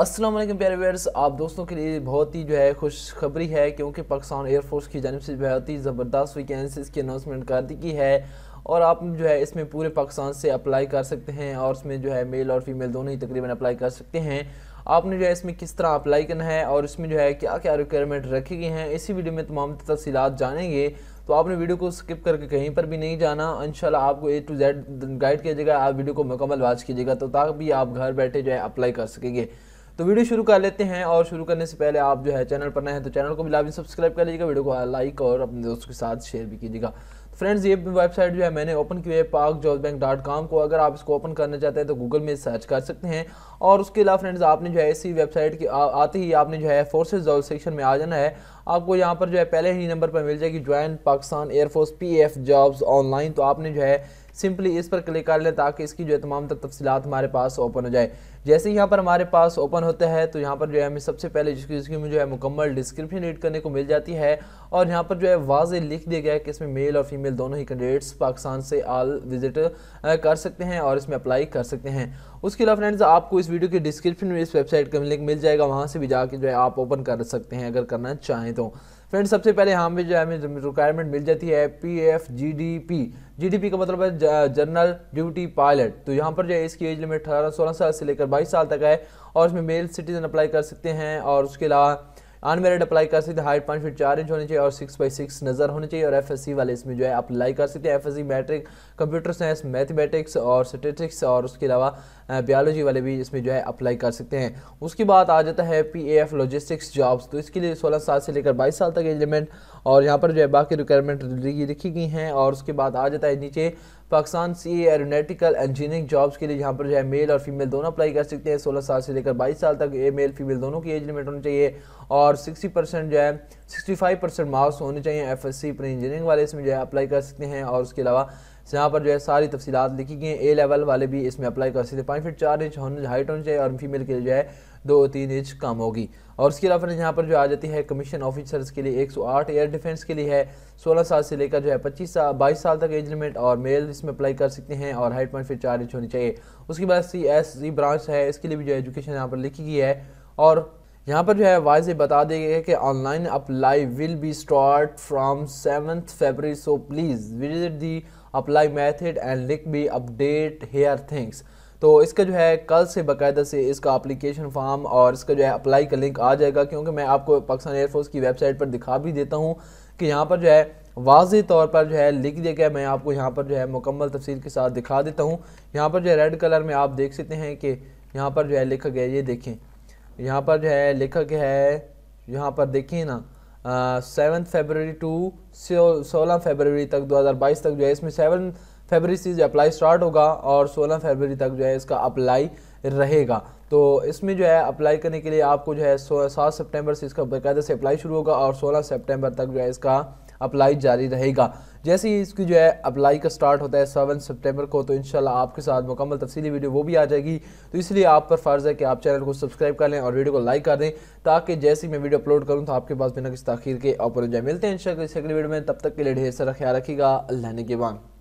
अस्सलाम वालेकुम प्यारे व्यूअर्स, आप दोस्तों के लिए बहुत ही जो है खुशखबरी है, क्योंकि पाकिस्तान एयरफोर्स की जानिब से बहुत ही ज़बरदस्त वैकेंसीज़ की अनाउंसमेंट कर दी गई है और आप जो है इसमें पूरे पाकिस्तान से अप्लाई कर सकते हैं और इसमें जो है मेल और फीमेल दोनों ही तकरीबन अप्लाई कर सकते हैं। आपने जो है इसमें किस तरह अप्लाई करना है और इसमें जो है क्या क्या रिक्वायरमेंट रखी गई हैं, इसी वीडियो में तमाम तफसीलात जानेंगे। तो आपने वीडियो को स्किप करके कहीं पर भी नहीं जाना, इंशाल्लाह आपको ए टू जेड गाइड किया जाएगा। आप वीडियो को मुकम्मल वॉच कीजिएगा तो ताकि आप घर बैठे जो है अप्लाई कर सकेंगे। तो वीडियो शुरू कर लेते हैं और शुरू करने से पहले आप जो है चैनल पर नए हैं तो चैनल को भी लाजमी सब्सक्राइब कर लीजिएगा, वीडियो को लाइक और अपने दोस्तों के साथ शेयर भी कीजिएगा। फ्रेंड्स, ये वेबसाइट जो है मैंने ओपन की है pakjobsbank.com को। अगर आप इसको ओपन करना चाहते हैं तो गूगल में सर्च कर सकते हैं और उसके अलावा फ्रेंड्स आपने जो है इसी वेबसाइट के आते ही आपने जो है फोर्सेज और सेक्शन में आ जाना है। आपको यहाँ पर जो है पहले ही नंबर पर मिल जाएगी join Pakistan air force PAF jobs online. तो आपने जो है सिंपली इस पर क्लिक कर लें ताकि इसकी जो है तमाम तफसीलात हमारे पास ओपन हो जाए। जैसे यहाँ पर हमारे पास ओपन होता है तो यहाँ पर जो है हमें सबसे पहले जिसकी मुझे मुकम्मल डिस्क्रिप्शन रीड करने को मिल जाती है और यहाँ पर जो है वाज़े लिख दिया गया है कि इसमें मेल और फीमेल दोनों ही कैंडिडेट्स पाकिस्तान से आल विजिट कर सकते हैं और इसमें अप्लाई कर सकते हैं। उसके अलावा फ्रेंड्स आपको इस वीडियो के डिस्क्रिप्शन में इस वेबसाइट का लिंक मिल जाएगा, वहाँ से भी जाके जो है आप ओपन कर सकते हैं अगर करना चाहें तो। फ्रेंड्स, सबसे पहले हमें जो है हमें रिक्वायरमेंट मिल जाती है PAF GDP का मतलब है जनरल ड्यूटी पायलट। तो यहाँ पर जो है इसकी एज लिमिट 16 साल से लेकर 22 साल तक है और इसमें मेल सिटीजन अप्लाई कर सकते हैं और उसके अलावा अनमेरिड अप्लाई कर सकते हैं। हाइट 5 फीट 4 इंच होनी चाहिए और 6x6 नज़र होनी चाहिए और FSC वाले इसमें जो है अप्लाई कर सकते हैं। FSC matric, computer science, mathematics और स्टेटिक्स और उसके अलावा बायोलॉजी वाले भी इसमें जो है अप्लाई कर सकते हैं। उसके बाद आ जाता है PAF लॉजिस्टिक्स जॉब्स। तो इसके लिए 16 साल से लेकर 22 साल तक एज लिमिट और यहाँ पर जो है बाकी रिक्वायरमेंट लिखी गई हैं। और उसके बाद आ जाता है नीचे Pakistan CA aeronautical engineering jobs के लिए, यहाँ पर जो है मेल और फीमेल दोनों अप्लाई कर सकते हैं। 16 साल से लेकर 22 साल तक मेल फीमेल दोनों की एज लिमिट होनी चाहिए और 60% जो है 65% मार्क्स होने चाहिए। FSC प्री इंजीनियरिंग वाले इसमें जो है अप्लाई कर सकते हैं और उसके अलावा यहाँ पर जो है सारी तफसीलात लिखी गई हैं। A लेवल वाले भी इसमें अप्लाई कर सकते हैं। 5 फीट 4 इंच हाइट होनी चाहिए और फीमेल के लिए जो है 2-3 इंच कम होगी। और उसके अलावा यहाँ पर जो आ जाती है कमीशन ऑफिसर्स के लिए 108 एयर डिफेंस के लिए है। 16 साल से लेकर जो है 22 साल तक एज लिमिट और मेल इसमें अप्लाई कर सकते हैं और हाइट 5 फीट 4 इंच होनी चाहिए। उसके बाद CSG ब्रांच है, इसके लिए भी जो एजुकेशन यहाँ पर लिखी गई है और यहाँ पर जो है वाइज बता देंगे कि online apply will be start from 7 February, so please visit the apply method and link be update here things. तो इसका जो है कल से बाकायदा से इसका एप्लीकेशन फॉर्म और इसका जो है अप्लाई का लिंक आ जाएगा, क्योंकि मैं आपको पाकिस्तान एयरफोर्स की वेबसाइट पर दिखा भी देता हूं कि यहाँ पर जो है वाज़े तौर पर जो है लिख दिया गया। मैं आपको यहाँ पर जो है मुकम्मल तफसील के साथ दिखा देता हूँ। यहाँ पर जो है रेड कलर में आप देख सकते हैं कि यहाँ पर जो है लिखा गया, ये देखें यहाँ पर जो है लिखा गया है, यहाँ पर देखिए ना 7 फरवरी टू 16 फरवरी तक 2022 तक जो है इसमें 7 फरवरी से अप्लाई स्टार्ट होगा और 16 फरवरी तक जो है इसका अप्लाई रहेगा। तो इसमें जो है अप्लाई करने के लिए आपको जो है 7 सितंबर से इसका बाकायदा से अप्लाई शुरू होगा और 16 सितंबर तक जो है इसका अप्लाई जारी रहेगा। जैसे ही इसकी जो है अप्लाई का स्टार्ट होता है 7 सितंबर को, तो इंशाल्लाह आपके साथ मुकम्मल तफसीली वीडियो वो भी आ जाएगी। तो इसलिए आप पर फ़र्ज़ है कि आप चैनल को सब्सक्राइब कर लें और वीडियो को लाइक कर दें ताकि जैसे ही मैं वीडियो अपलोड करूँ तो आपके पास बिना किसी ताखीर के ओपन हो जाए। मिलते हैं इंशाल्लाह इस अगले वीडियो में, तब तक के लिए ढेर सारा ख्याल रखिएगा। अल्लाह ने के बान।